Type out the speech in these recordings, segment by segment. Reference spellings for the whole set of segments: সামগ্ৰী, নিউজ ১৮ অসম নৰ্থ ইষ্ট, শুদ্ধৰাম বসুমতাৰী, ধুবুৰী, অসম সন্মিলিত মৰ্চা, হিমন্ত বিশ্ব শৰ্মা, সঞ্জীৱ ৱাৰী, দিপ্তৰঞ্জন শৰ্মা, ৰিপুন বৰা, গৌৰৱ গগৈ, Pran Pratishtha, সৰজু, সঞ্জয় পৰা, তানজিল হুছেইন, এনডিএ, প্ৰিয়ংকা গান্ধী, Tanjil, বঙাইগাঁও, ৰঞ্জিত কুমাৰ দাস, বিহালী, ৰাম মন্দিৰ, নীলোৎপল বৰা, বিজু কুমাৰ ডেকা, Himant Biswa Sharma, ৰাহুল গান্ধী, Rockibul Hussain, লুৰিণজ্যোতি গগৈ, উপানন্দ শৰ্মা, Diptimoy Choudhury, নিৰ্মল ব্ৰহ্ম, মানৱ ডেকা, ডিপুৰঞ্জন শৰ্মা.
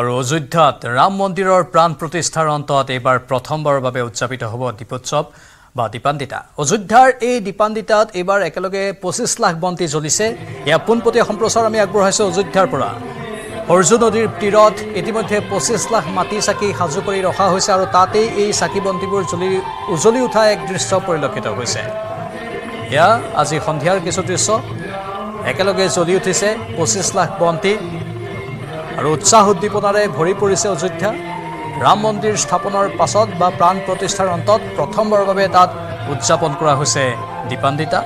আৰু অযোধ্যাত ৰাম মন্দিৰৰ প্ৰাণ প্ৰতিষ্ঠাৰ অন্তত এবাৰ প্ৰথমবাৰৰ বাবে উদযাপিত হ'ব দীপোৎসৱ বা দীপান্দিতা। অযোধ্যাৰ এই দীপান্দিতাত এবাৰ একেলগে 25 লাখ বন্তি জ্বলিছে। ইয়া পোনপটীয়া সম্প্ৰচাৰ আমি আগবঢ়াইছো অযোধ্যাৰ পৰা। অৰ্জুন নদীৰ তীৰত ইতিমধ্যে 25 লাখ মাটি চাকি সাজু কৰি ৰখা হৈছে আৰু তাতে এই চাকি বন্তিবোৰ জ্বলি উঠা এক দৃশ্য পৰিলক্ষিত হৈছে। ইয়া আজি সন্ধিয়াৰ কিছু দৃশ্য একেলগে জ্বলি উঠিছে 25 লাখ বন্তি। আৰু উৎসাহ উদ্দীপনাৰে ভৰি পৰিছে অযোধ্যা। ৰাম মন্দিৰ স্থাপনৰ পাছত বা প্ৰাণ প্ৰতিষ্ঠাৰ অন্তত প্ৰথমবাৰৰ বাবে তাত উদযাপন কৰা হৈছে দীপান্দিতা।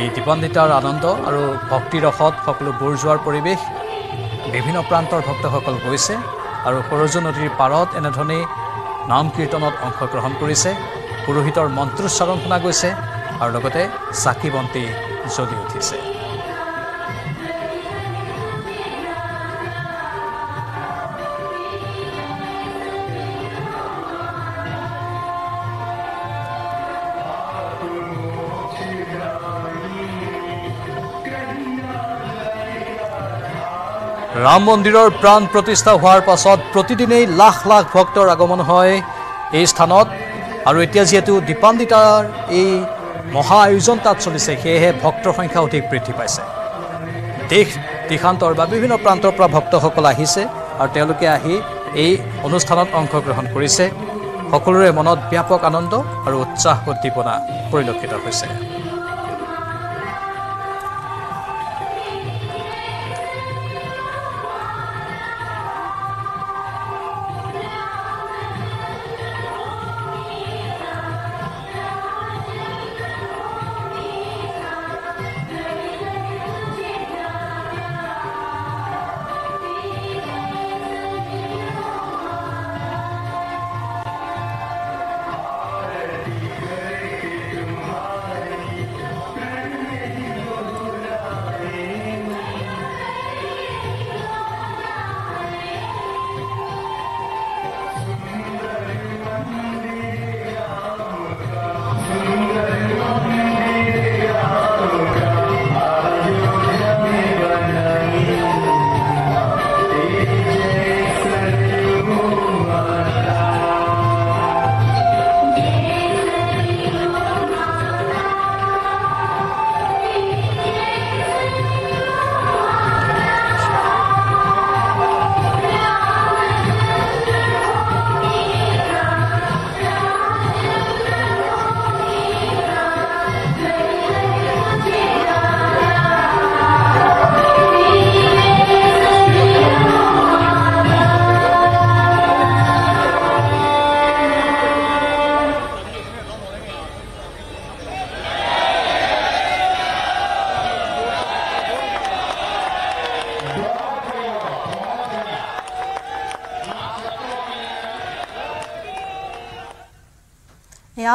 এই দীপান্দিতাৰ আনন্দ আৰু ভক্তি ৰসত সকলো বুৰ যোৱাৰ পৰিৱেশ। বিভিন্ন প্ৰান্তৰ ভক্তসকল গৈছে আৰু সৰজু নদীৰ পাৰত এনেধৰণে নাম কীৰ্তনত অংশগ্ৰহণ কৰিছে। পুৰোহিতৰ মন্ত্ৰোচ্চাৰণ শুনা গৈছে আৰু লগতে চাকি বন্তি জ্বলি উঠিছে। ৰাম মন্দিৰৰ প্ৰাণ প্ৰতিষ্ঠা হোৱাৰ পাছত প্ৰতিদিনেই লাখ লাখ ভক্তৰ আগমন হয় এই স্থানত। আৰু এতিয়া যিহেতু দীপান্দিতাৰ এই মহা আয়োজন তাত চলিছে, সেয়েহে ভক্তৰ সংখ্যা অধিক বৃদ্ধি পাইছে। দেশ দেশান্তৰ বা বিভিন্ন প্ৰান্তৰ পৰা ভক্তসকল আহিছে আৰু তেওঁলোকে আহি এই অনুষ্ঠানত অংশগ্ৰহণ কৰিছে। সকলোৰে মনত ব্যাপক আনন্দ আৰু উৎসাহ উদ্দীপনা পৰিলক্ষিত হৈছে।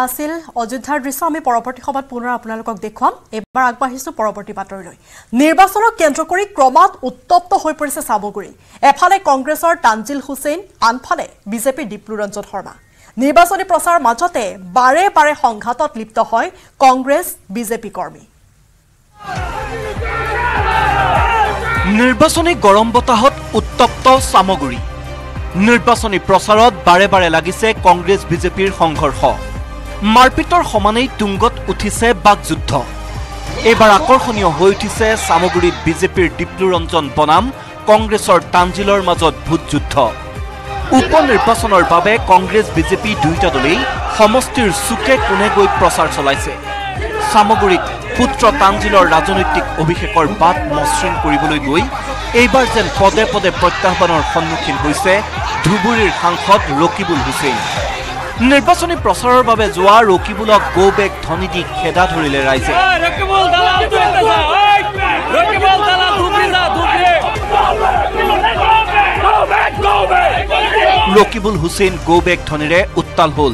আছিল অযোধ্যাৰ দৃশ্য। আমি পৰৱৰ্তী সময়ত পুনৰ আপোনালোকক দেখুৱাম। এবাৰ আগবাঢ়িছো পৰৱৰ্তী বাতৰিলৈ। নিৰ্বাচনক কেন্দ্ৰ কৰি ক্ৰমাৎ উত্তপ্ত হৈ পৰিছে চামগুৰি। এফালে কংগ্ৰেছৰ তানজিল হুছেইন, আনফালে বিজেপিৰ ডিপুৰঞ্জন শৰ্মা। নিৰ্বাচনী প্ৰচাৰ মাজতে বাৰে বাৰে সংঘাতত লিপ্ত হয় কংগ্ৰেছ বিজেপি কৰ্মী। নিৰ্বাচনী গৰম বতাহত উত্তপ্ত চামগুৰি। নিৰ্বাচনী প্ৰচাৰত বাৰে বাৰে লাগিছে কংগ্ৰেছ বিজেপিৰ সংঘৰ্ষ। মাৰপিটৰ সমানেই তুংগত উঠিছে বাকযুদ্ধ। এবাৰ আকৰ্ষণীয় হৈ উঠিছে সামগ্ৰীত বিজেপিৰ দিপ্তৰঞ্জন বনাম কংগ্ৰেছৰ তানজিলৰ মাজত ভূতযুদ্ধ। উপনিৰ্বাচনৰ বাবে কংগ্ৰেছ বিজেপি দুয়োটা দলেই সমষ্টিৰ চুকে কোণে গৈ প্ৰচাৰ চলাইছে। সামগ্ৰীক পুত্ৰ তানজিলৰ ৰাজনৈতিক অভিষেকৰ বাট মসৃণ কৰিবলৈ গৈ এইবাৰ যেন পদে পদে প্ৰত্যাহ্বানৰ সন্মুখীন হৈছে ধুবুৰীৰ সাংসদ ৰকিবুল হুছেইন। নিৰ্বাচনী প্ৰচাৰৰ বাবে যোৱা ৰকিবুলক গো বেগ ধনি দি খেদা ধৰিলে ৰাইজে। ৰকিবুল হুছেইন গো বেগ ধনিৰে উত্তাল হল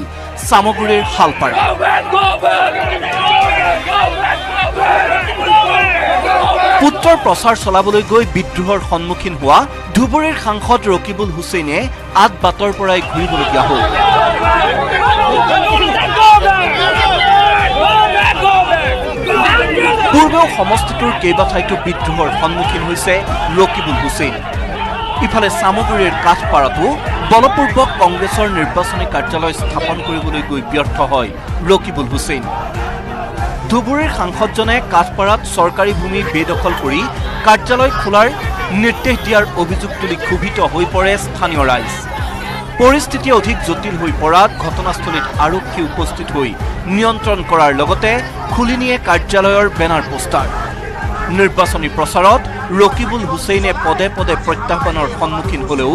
সামগ্ৰীৰ শালপাৰা। পুত্ৰৰ প্ৰচাৰ চলাবলৈ গৈ বিদ্ৰোহৰ সন্মুখীন হোৱা ধুবুৰীৰ সাংসদ ৰকিবুল হুছেইনে আদ বাটৰ পৰাই ঘূৰিবলগীয়া হ'ল। পূৰ্বেও সমষ্টিটোৰ কেইবা ঠাইতো বিদ্ৰোহৰ সন্মুখীন হৈছে ৰকিবুল হুছেইন। ইফালে সামগ্ৰীৰ কাঠপাড়াতো বলপূৰ্বক কংগ্ৰেসেৰ নিৰ্বাচনী কাৰ্যালয় স্থাপন কৰিবলৈ গৈ ব্যৰ্থ হয় ৰকিবুল হুসেইন। ধুবুৰীৰ সাংসদজনে কাঠপাড়াত সৰকাৰি ভূমি বেদখল কৰি কাৰ্যালয় খোলাৰ নিৰ্দেশ দিয়াৰ অভিযোগ তুলি ক্ষুভিত হৈ পৰে স্থানীয় ৰাইজ। পৰিস্থিতি অধিক জটিল হৈ পৰাত ঘটনাস্থলীত আৰক্ষী উপস্থিত হৈ নিয়ন্ত্ৰণ কৰাৰ লগতে খুলি নিয়ে কাৰ্যালয়ৰ বেনার পোস্টার। নির্বাচনী প্রচারত রকিবুল হুসেইনে পদে পদে প্রত্যাহ্বানের সম্মুখীন হলেও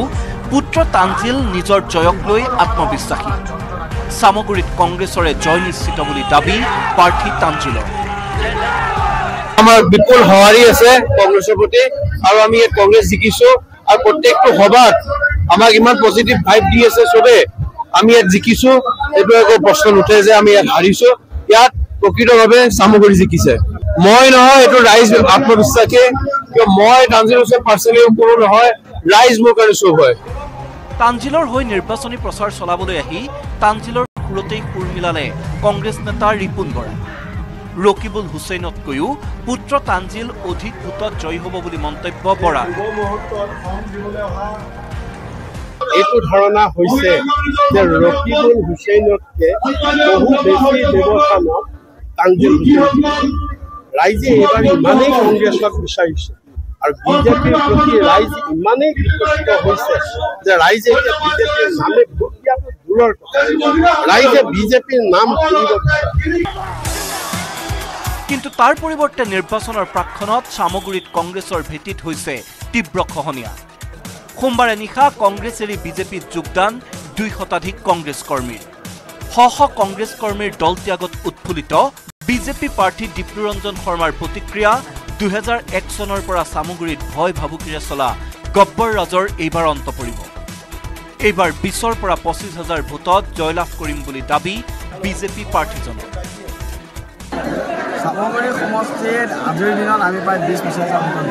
পুত্র তানজিল নিজের জয়ক লৈ আত্মবিশ্বাসী। সামগ্রীত কংগ্রেসরে জয় নিশ্চিত বলে দাবি প্রার্থী তানজিলর। আমার বিপুল হারি আছে কংগ্রেসের প্রতি, আর আমি কংগ্রেস জিকিছো, আর প্রত্যেকটা সভাত আমাক ইমান পজিটিভ ভাইব দি আছে সবে। আমি ইয়াত জিকিছো এইটো এক প্রশ্ন উঠে যে আমি ইয়াত হারিছো, ইয়াত প্রকৃতভাবে সামগ্রী জিকিছে। মই নহয় এইটো রাইজ আত্মবিশ্বাসে, মই তানজিলৰ সে পাৰ্সেলে কোনো নহয় ৰাইজ মোৰ কাৰণে শো হয়। তানজিলৰ হৈ নিৰ্বাচনী প্ৰচাৰ চলাবলৈ আহি তানজিলৰ সুৰতেই সুৰ মিলালে কংগ্ৰেস নেতা ৰিপুন বৰা। ৰকিবুল হুসেইনতকৈও পুত্ৰ তানজিল অধিক ভোটত জয়ী হব বুলি মন্তব্য বৰা। এইটো ধাৰণা হয়েছে যে ৰকিবুল হুসেইনতকে বহু বেশি ব্যৱস্থানত তানজিল রাইজে এবার ইমানেই কংগ্রেসক বিচারিছে, আর বিজেপির প্রতি রাইজ ইমানেই বিকশিত হয়েছে যে রাইজে এটা বিজেপির নামে ভোট দিয়াটো দূৰৰ কথা, রাইজে বিজেপির নাম শুনিব। কিন্তু তার পরিবর্তে নির্বাচনের প্রাক্ষণত সামগ্রীত কংগ্রেসের ভেটিত হয়েছে তীব্র খহনীয়া। সোমবারে নিশা কংগ্রেস এরি বিজেপিত যোগদান ২০০ শতাধিক কংগ্রেস কর্মীর। শ শ কংগ্রেস কর্মীর দল ত্যাগত উৎফুল্লিত বিজেপি প্রার্থী দীপ্তিরঞ্জন শর্মার প্রতিক্রিয়া ২০০১ চনৰ পৰা সামগ্ৰীত ভয় ভাবুকিৰে চলা গব্বৰ ৰাজৰ এইবাৰ অন্ত পৰিব। এইবাৰ ২০-ৰ পৰা ২৫,০০০ ভোটত জয়লাভ কৰিম বুলি দাবী বিজেপি প্ৰাৰ্থীজনৰ। সামগ্ৰী সমষ্টিত আজিৰ দিনত আমি প্ৰায় ২০-২৫,০০০ ভোটত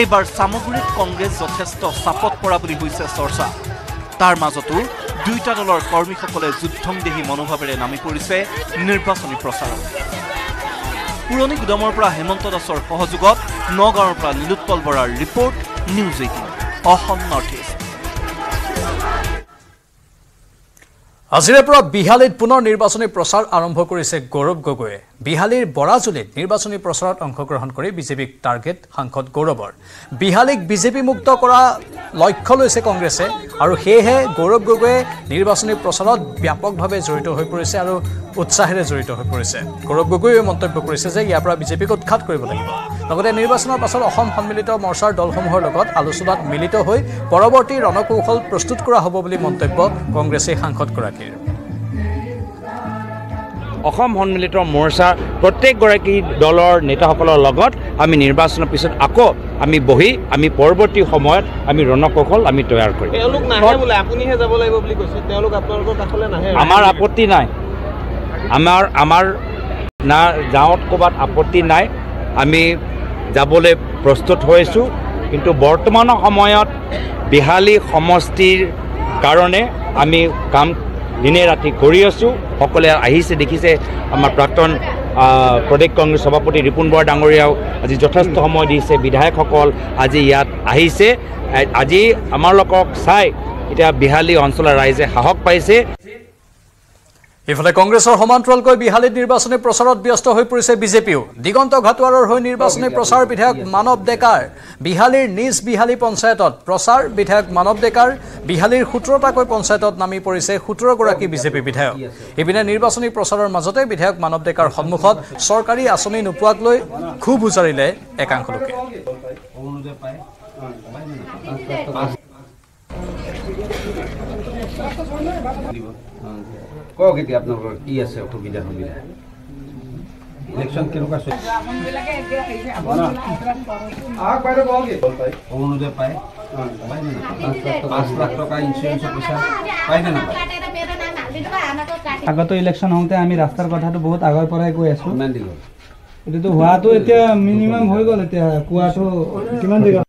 এইবাৰ সামগ্ৰীত কংগ্ৰেছ যথেষ্ট চাপত পৰা বুলি হৈছে চৰ্চা। তাৰ মাজতো দুইটা দলৰ কৰ্মীসকলে যুদ্ধংদেহী মনোভাৱেৰে নামি পৰিছে নিৰ্বাচনী প্ৰচাৰত। পুৰণি গুদামৰ পৰা হিমন্ত দাসৰ সহযোগত নগাঁৱৰ পৰা নীলোৎপল বৰাৰ report, নিউজ ১৮ অসম নৰ্থ ইষ্ট। আজিৰে পৰা বিহালীত পুনৰ নিৰ্বাচনী প্ৰচাৰ আৰম্ভ কৰিছে গৌৰৱ গগৈয়ে। বিহালীৰ বৰাজুলিত নিৰ্বাচনী প্ৰচাৰত অংশগ্ৰহণ কৰি বিজেপিক টাৰ্গেট সাংসদ গৌৰৱৰ। বিহালীক বিজেপি মুক্ত কৰা লক্ষ্য লৈছে কংগ্ৰেছে, আৰু সেয়েহে গৌৰৱ গগৈয়ে নিৰ্বাচনী প্ৰচাৰত ব্যাপকভাৱে জড়িত হৈ পৰিছে আৰু উৎসাহেৰে জড়িত হৈ পৰিছে। গৌৰৱ গগৈয়ে মন্তব্য কৰিছে যে ইয়াৰ পৰা বিজেপিক উৎখাত কৰিব লাগিব। লগতে নিৰ্বাচনৰ পাছত অসম সন্মিলিত মৰ্চাৰ দলসমূহৰ লগত আলোচনাত মিলিত হৈ পৰৱৰ্তী ৰণকৌশল প্ৰস্তুত কৰা হ'ব বুলি মন্তব্য কংগ্ৰেছে সাংসদগৰাকীয়ে। অসম সন্মিলিত মৰ্চা প্ৰত্যেকগৰাকী দলৰ নেতাসকলৰ লগত আমি নিৰ্বাচনৰ পিছত আকৌ আমি বহি আমি পৰৱৰ্তী সময়ত আমি ৰণকৌশল আমি তৈয়াৰ কৰিম। আমাৰ আপত্তি নাই, আমাৰ আমাৰ না গাঁৱত ক'ৰবাত আপত্তি নাই, আমি যাবলৈ প্ৰস্তুত হৈছোঁ। কিন্তু বৰ্তমানৰ সময়ত বিহালী সমষ্টিৰ কাৰণে আমি কাম দিনে ৰাতি কৰি আছোঁ। সকলে আহিছে দেখিছে আমাৰ প্ৰাক্তন প্ৰদেশ কংগ্ৰেছ সভাপতি ৰিপুন বৰা ডাঙৰীয়াও আজি যথেষ্ট সময় দিছে, বিধায়কসকল আজি ইয়াত আহিছে। আজি আমাৰ লোকক চাই এতিয়া বিহালী অঞ্চলৰ ৰাইজে সাহস পাইছে। ইফালে কংগ্ৰেছৰ সমান্তৰালকৈ বিহালীত নিৰ্বাচনী প্ৰচাৰত ব্যস্ত হৈ পৰিছে বিজেপিও। দিগন্ত ঘাটোৱাৰৰ হৈ নিৰ্বাচনী প্ৰচাৰ বিধায়ক মানৱ ডেকাৰ। বিহালীৰ নিজ বিহালী পঞ্চায়তত প্ৰচাৰ বিধায়ক মানৱ ডেকাৰ। বিহালীৰ ১৭টাকৈ পঞ্চায়তত নামি পৰিছে ১৭গৰাকী বিজেপি বিধায়ক। ইপিনে নিৰ্বাচনী প্ৰচাৰৰ মাজতে বিধায়ক মানৱ ডেকাৰ সন্মুখত চৰকাৰী আঁচনি নোপোৱাক লৈ ক্ষোভ উজাৰিলে একাংশ লোকে। কওক এতিয়া আপোনালোকৰ কি আছে অসুবিধা? ইলেকশন কেনেকুৱা চলি অৰুণোদয় পায় 5 লাখ টকা ইনসুৰেন্সৰ পইচা পায় না আগত ইলেকশন হওঁতে আমি ৰাস্তাৰ কথাটো বহুত আগৰ পৰাই কৈ আছো এটো হোৱাটো এতিয়া মিনিমাম হৈ গল এতিয়া কুৱাটো কিমান দিগা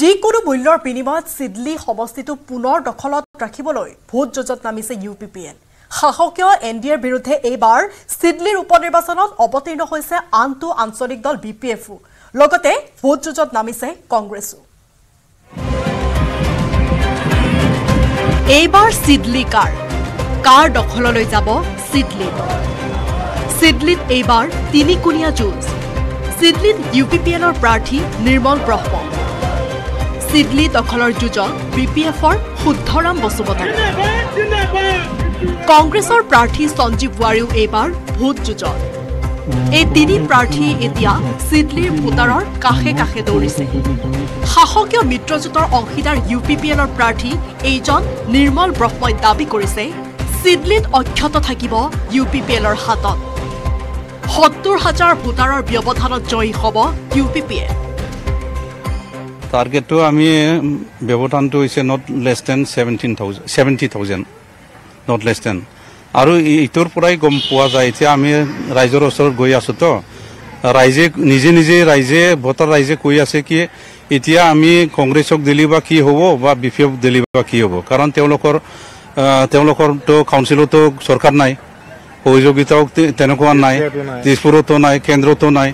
যিকোনো মূল্যৰ বিনিময়ত সিডলি সমষ্টিটো পুনৰ দখলত ৰাখিবলৈ ভোট যুঁজত নামিছে ইউপিপিএল শাসকীয় এনডিএৰ বিৰুদ্ধে এইবাৰ সিডলিৰ উপনিৰ্বাচনত অৱতীৰ্ণ হৈছে আনটো আঞ্চলিক দল বিপিএফও লগতে ভোট যুঁজত নামিছে কংগ্ৰেছও এইবাৰ সিডলি কাৰ দখললৈ যাব সিডলিত এইবাৰ তিনিকুণীয়া যুঁজ সিডলিত ইউপিপিএলৰ প্ৰাৰ্থী নিৰ্মল ব্ৰহ্ম সিডলি দখলৰ যুঁজত বিপিএফৰ শুদ্ধৰাম বসুমতাৰী কংগ্ৰেছৰ প্ৰাৰ্থী সঞ্জীৱ ৱাৰীও এইবাৰ ভোট যুঁজত এই তিনি প্ৰাৰ্থী এতিয়া সিডলিৰ ভোটাৰৰ কাষে কাষে দৌৰিছে শাসকীয় মিত্ৰজোঁটৰ অংশীদাৰ ইউপিপিএলৰ প্ৰাৰ্থী এইজন নিৰ্মল ব্ৰহ্মই দাবী কৰিছে সিডলিত অক্ষত থাকিব ইউপিপিএলৰ হাতত ৭০,০০০ ভোটাৰৰ ব্যৱধানত জয়ী হ'ব ইউপিপিএল টার্গেট আমি ব্যবধান হইছে not less than 17000 70000 not less than আর ইতর পরাই গম পোৱা যায় যে আমি ৰাইজৰ ওচৰ গৈ আছো তো ৰাইজে নিজে নিজে ৰাইজে ভোটাৰ ৰাইজে কৈ আছে কি এতিয়া আমি কংগ্ৰেছক দিলিবা কি হ'ব বা বিপিএফ দিলিবা কি হ'ব কাৰণ তেওঁলোকৰ তো কাউন্সিলত চৰকাৰ নাই সহযোগিতাও তেনেকুৱা নাই দিশপুৰতো নাই কেন্দ্ৰতো নাই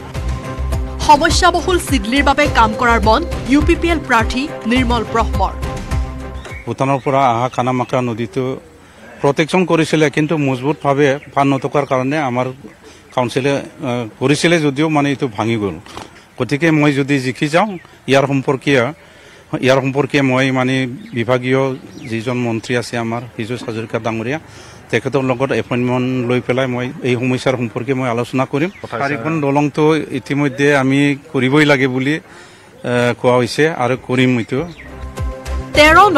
সমস্যাবহুল সিডলিৰ বাবে কাম কৰাৰ মন ইউপিপিএল প্ৰাৰ্থী নিৰ্মল ব্ৰহ্মৰ ভূটানৰ পৰা আহা কানামাকৰা নদীটো প্ৰটেকচন কৰিছিল কিন্তু মজবুতভাৱে পান নথকাৰ কাৰণে আমাৰ কাউন্সিলে কৰিছিল যদিও মানে এইটো ভাঙি গ'ল গতিকে মই যদি জিকি যাওঁ ইয়াৰ সম্পৰ্কীয় মই মানে বিভাগীয় যিজন মন্ত্ৰী আছে আমাৰ হিজু হাজৰিকা ডাঙৰীয়া তেখেতৰ লগত এপইণ্টমেণ্ট লৈ পেলাই মই এই সমস্যাৰ সম্পৰ্কে মই আলোচনা কৰিম কাৰিকন দলংটো ইতিমধ্যে আমি কৰিবই লাগে বুলি কোৱা হৈছে আৰু কৰিম এইটো ১৩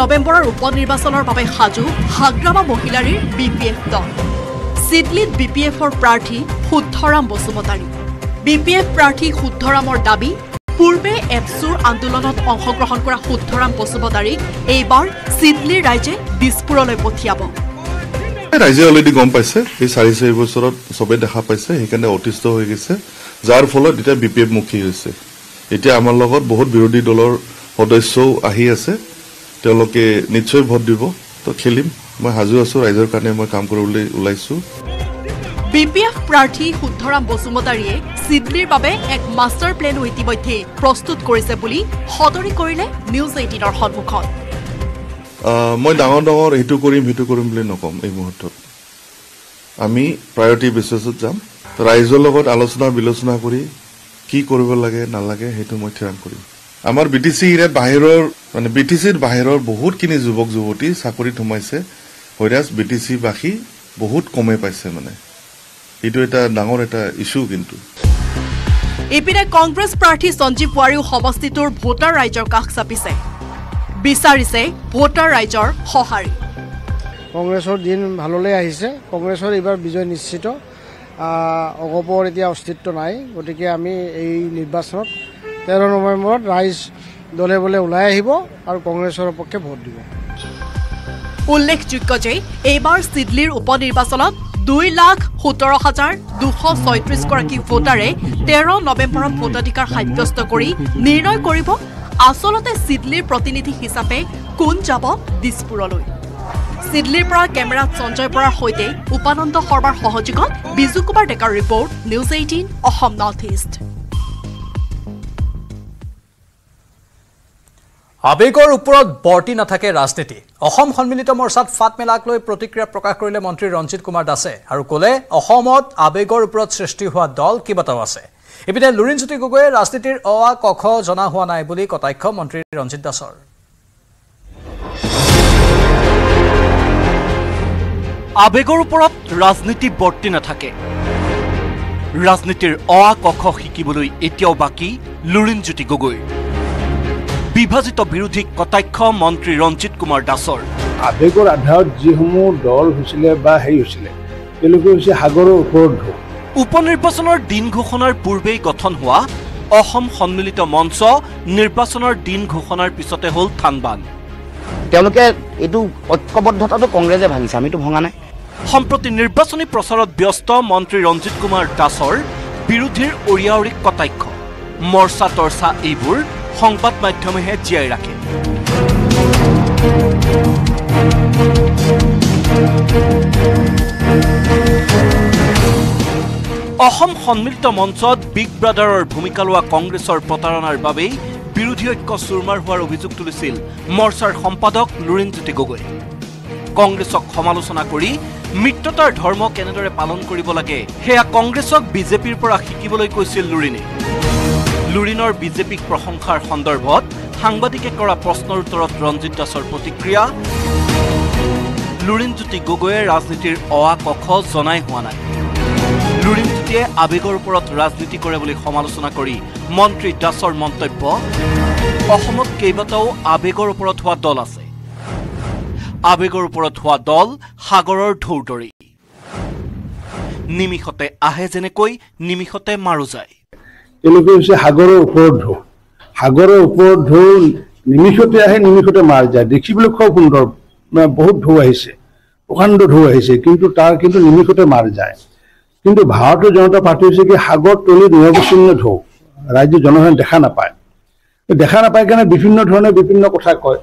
নৱেম্বৰৰ উপনিৰ্বাচনৰ বাবে সাজু হাগ্ৰামা মহিলাৰ বিপিএফ দল সিডলিত বিপিএফৰ প্ৰাৰ্থী শুদ্ধৰাম বসুমতাৰী বিপিএফ প্ৰাৰ্থী শুদ্ধৰামৰ দাবী পূৰ্বে এপছুৰ আন্দোলনত অংশগ্ৰহণ কৰা শুদ্ধৰাম বসুমতাৰীক এইবাৰ সিডলিৰ ৰাইজে দিছপুৰলৈ পঠিয়াব রাইজে অলরেডি গম পাইছে এই ৪.৪ বছর সবে দেখা পাইছে এখানে অতিষ্ঠ হয়ে গেছে যার ফলত এটা বিপিএফ মুখী হয়েছে এটা আমার লগত বহুত বিরোধী দলের সদস্য আহি আছে তেওঁলোকে নিশ্চয় ভোট দিব তো খেলিম মই হাজু আছো ৰাইজৰ কাৰণে মই কাম কৰিবলৈ ওলাইছো বিপিএফ প্ৰাৰ্থী শুদ্ধৰাম বসুমতাৰীয়ে সিডলিৰ বাবে এক মাস্টাৰ প্লেন ইতিমধ্যে প্ৰস্তুত কৰিছে বুলি সদৰি কৰিলে নিউজ ১৮ৰ সন্মুখত মই ডাঙৰ হিটো কৰিম বুলি নকম এই মুহূৰ্তত আমি প্ৰায়ৰিটি বিশেষত যাম ৰাইজৰ লগত আলোচনা বিলোচনা কৰি কি কৰিব লাগে নালাগে হেতু মই ঠিৰাম কৰিম আমাৰ বিটিচিৰ বাহিৰৰ মানে বিটিচিৰ বাহিৰৰ বহুত কিনি যুৱক যুৱতী চাকৰি থমাইছে হৈৰাস বিটিচি বাকি বহুত কমে পাইছে মানে এইটো এটা ডাঙৰ এটা ইস্যু কিন্তু ইপিনে কংগ্ৰেছ প্ৰাৰ্থী সঞ্জীৱ ৱাৰীও সমষ্টিটোৰ ভোটাৰ ৰাইজৰ কাষ চাপিছে বিচাৰিছে ভোটাৰ ৰাইজৰ সহাৰি কংগ্ৰেছৰ দিন ভাললৈ আহিছে কংগ্ৰেছৰ এবাৰ বিজয় নিশ্চিত অগপৰ এতিয়া অস্তিত্ব নাই গতিকে আমি এই নিৰ্বাচনত 13 নৱেম্বৰত ৰাইজ দলে বলে ওলাই আহিব আৰু কংগ্ৰেছৰ পক্ষে ভোট দিব উল্লেখযোগ্য যে এইবাৰ সিডলিৰ উপনিৰ্বাচনত 2,17,236 গৰাকী ভোটাৰে 13 নৱেম্বৰত ভোটাধিকাৰ সাব্যস্ত কৰি নিৰ্ণয় কৰিব আসলতে সিডলিৰ প্ৰতিনিধি হিচাপে কোন যাব দিছপুৰলৈ সিডলিৰ পৰা কেমেৰাত সঞ্জয় পৰাৰ সৈতে উপানন্দ শৰ্মাৰ সহযোগত বিজু কুমাৰ ডেকাৰ report নিউজ ১৮ অসম নৰ্থ ইষ্ট আবেগৰ ওপৰত বৰ্তি নাথাকে ৰাজনীতি অসম সন্মিলিত মৰ্চাত ফাটমেলাক লৈ প্ৰতিক্ৰিয়া প্ৰকাশ কৰিলে মন্ত্ৰী ৰঞ্জিত কুমাৰ দাসে আৰু ক'লে অসমত আবেগৰ ওপৰত সৃষ্টি হোৱা দল কিবাটাও আছে ইপিনে লুৰিণজ্যোতি গগৈয়ে ৰাজনীতিৰ অ আ ক খ জনা হোৱা নাই বুলি কটাক্ষ মন্ত্ৰী ৰঞ্জিত দাসৰ আবেগৰ ওপৰত ৰাজনীতি বৰ্তি নাথাকে ৰাজনীতিৰ অ আ ক খ শিকিবলৈ এতিয়াও বাকী লুৰিণজ্যোতি গগৈ বিভাজিত বিৰোধী কটাক্ষ মন্ত্ৰী ৰঞ্জিত কুমাৰ দাসৰ আবেগৰ আধাৰত যিসমূহ দল হৈছিলে বা হেৰি হৈছিলে তেওঁলোকে হৈছে সাগৰৰ ওপৰত ঢৌ। উপনিৰ্বাচনৰ দিন ঘোষণাৰ পূৰ্বেই গঠন হোৱা অসম সন্মিলিত মঞ্চ নিৰ্বাচনৰ দিন ঘোষণাৰ পিছতে হ'ল থানবান। তেওঁলোকে এটো ঐক্যবদ্ধতাটো কংগ্ৰেছে ভাঙিছে, আমিতো ভঙা নাই। সম্প্ৰতি নিৰ্বাচনী প্ৰচাৰত ব্যস্ত মন্ত্ৰী ৰঞ্জিত কুমাৰ দাসৰ বিৰোধীৰ অৰিয়াউৰিক কটাক্ষ, মৰ্চা তৰ্চা এইবোৰ সংবাদ মাধ্যমেহে জীয়াই ৰাখে। অসম সন্মিলিত মঞ্চত বিগ ব্ৰাদাৰৰ ভূমিকা লোৱা কংগ্ৰেছৰ প্ৰতাৰণাৰ বাবে বিৰোধী ঐক্য চুৰমাৰ হোৱাৰ অভিযোগ তুলিছিল মৰ্চাৰ সম্পাদক লুৰিণজ্যোতি গগৈ। কংগ্ৰেছক সমালোচনা কৰি মিত্ৰতাৰ ধৰ্ম কেনেদৰে পালন কৰিব লাগে সেয়া কংগ্ৰেছক বিজেপিৰ পৰা শিকিবলৈ কৈছিল লুৰিণে। লুৰিণৰ বিজেপিক প্ৰশংসাৰ সন্দৰ্ভত সাংবাদিকে কৰা প্ৰশ্নৰ উত্তৰত ৰঞ্জিত দাসৰ প্ৰতিক্ৰিয়া, লুৰিণজ্যোতি গগৈয়ে ৰাজনীতিৰ অ আ ক খ জনাই হোৱা নাই। লুৰিণজ্যোতিয়ে আবেগৰ ওপৰত ৰাজনীতি কৰে বুলি সমালোচনা কৰি মন্ত্ৰী দাসৰ মন্তব্য, অসমত কেইবাটাও আবেগৰ ওপৰত হোৱা দল আছে, আবেগৰ ওপৰত হোৱা দল সাগৰৰ ঢৌৰ দৰেই, নিমিষতে আহে যেনেকৈ নিমিষতে মাৰো যায়। তেওঁলোকে হৈছে সাগৰৰ ওপৰত ঢৌ, সাগৰৰ ওপৰত ঢৌ নিমিষতে আহে নিমিষতে মাৰ যায়। দেখিবলৈ খুব সুন্দৰ, বহুত ঢৌ আহিছে, প্ৰকাণ্ড ঢৌ আহিছে, কিন্তু তাৰ কিন্তু নিমিষতে মাৰ যায়। কিন্তু ভাৰতীয় জনতা পাৰ্টি হৈছে কি সাগৰ তলিত নিৰৱচ্ছিন্ন ঢৌ, ৰাজ্য জনসাধাৰণে দেখা নাপায়, দেখা নাপায় কাৰণে বিভিন্ন ধৰণে বিভিন্ন কথা কয়।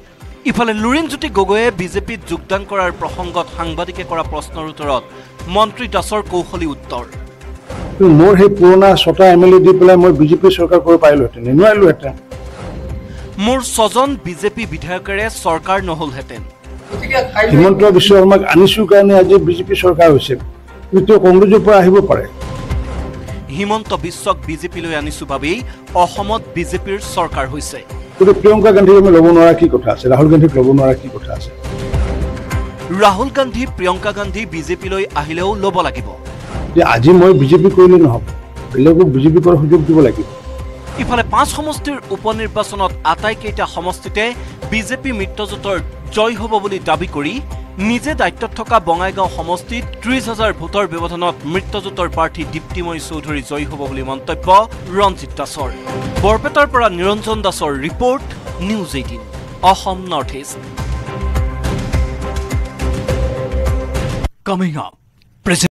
ইফালে লুৰিণজ্যোতি গগৈয়ে বিজেপিত যোগদান কৰাৰ প্ৰসংগত সাংবাদিকে কৰা প্ৰশ্নৰ উত্তৰত মন্ত্ৰী দাসৰ কৌশলী উত্তৰ, মোৰ সেই পুৰণা ছটা MLA দি পেলাই মই বিজেপি চৰকাৰ কৰিব পাৰিলোহেঁতেন, নোৱাৰিলোহেঁতেন, মোৰ ছজন বিজেপি বিধায়কেৰে চৰকাৰ নহ'লহেঁতেন, হিমন্ত বিশ্ব শৰ্মাক আনিছো কাৰণে আজি বিজেপি চৰকাৰ হৈছে, কিন্তু কংগ্ৰেছৰ পৰা আহিব পাৰে। হিমন্ত বিশ্বক বিজেপিলৈ আনিছো বাবেই অসমত বিজেপিৰ চৰকাৰ হৈছে। প্ৰিয়ংকা গান্ধীক আমি ল'ব নোৱাৰা কি কথা আছে, ৰাহুল গান্ধীক ল'ব নোৱাৰা কি কথা আছে? ৰাহুল গান্ধী প্ৰিয়ংকা গান্ধী বিজেপিলৈ আহিলেও ল'ব লাগিব, আজি মই বিজেপি কৰিলে নহ'ব, বেলেগক বিজেপি কৰাৰ সুযোগ দিব লাগিব। ইফালে 5 সমষ্টিৰ উপনিৰ্বাচনত আটাইকেইটা সমষ্টিতে বিজেপি মিত্ৰজোঁটৰ জয় হ'ব বুলি দাবী কৰি নিজে দায়িত্বত থকা বঙাইগাঁও সমষ্টিত 30,000 ভোটৰ ব্যৱধানত মিত্ৰজোঁটৰ প্ৰাৰ্থী দীপ্তিময় চৌধুৰী জয়ী হ'ব বুলি মন্তব্য ৰঞ্জিত দাসৰ। বৰপেটাৰ পৰা নিৰঞ্জন দাসৰ report, news 18 Assam north east. Coming up.